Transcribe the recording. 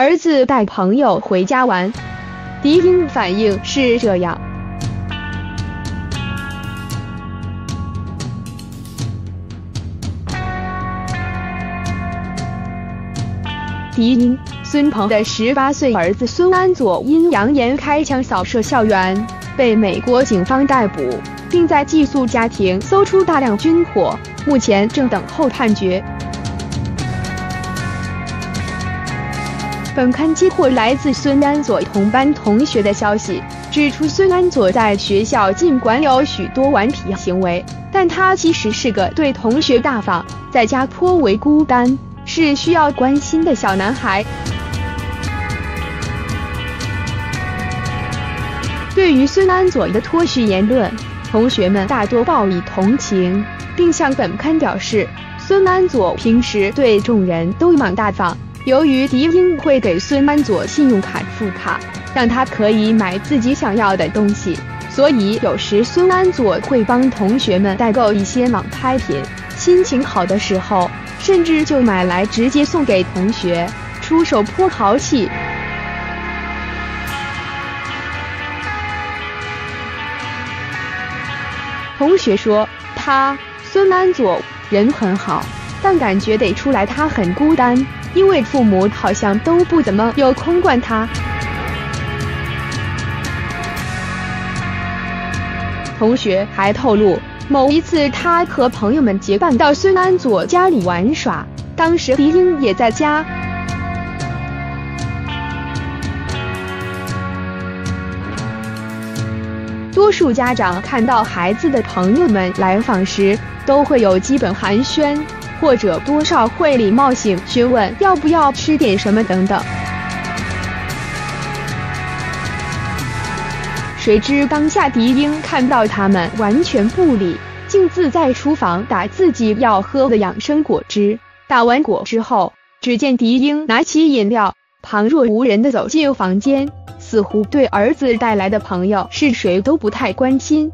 儿子带朋友回家玩。第一反应是这样。第一，孙鹏的18岁儿子孙安佐因扬言开枪扫射校园，被美国警方逮捕，并在寄宿家庭搜出大量军火，目前正等候判决。本刊接获来自孙安佐同班同学的消息，指出孙安佐在学校尽管有许多顽皮行为，但他其实是个对同学大方，在家颇为孤单，是需要关心的小男孩。对于孙安佐的脱序言论，同学们大多报以同情，并向本刊表示，孙安佐平时对众人都蛮大方。由于迪英会给孙安佐信用卡副卡，让他可以买自己想要的东西，所以有时孙安佐会帮同学们代购一些网拍品，心情好的时候甚至就买来直接送给同学，出手颇豪气。同学说，孙安佐人很好，但感觉得出来他很孤单，因为父母好像都不怎么有空管他。同学还透露，某一次他和朋友们结伴到孙安佐家里玩耍，当时迪英也在家。多数家长看到孩子的朋友们来访时，都会有基本寒暄，或者多少会礼貌性询问要不要吃点什么等等。谁知当下迪英看到他们完全不理，径自在厨房打自己要喝的养生果汁。打完果之后，只见迪英拿起饮料，旁若无人地走进房间，似乎对儿子带来的朋友是谁都不太关心。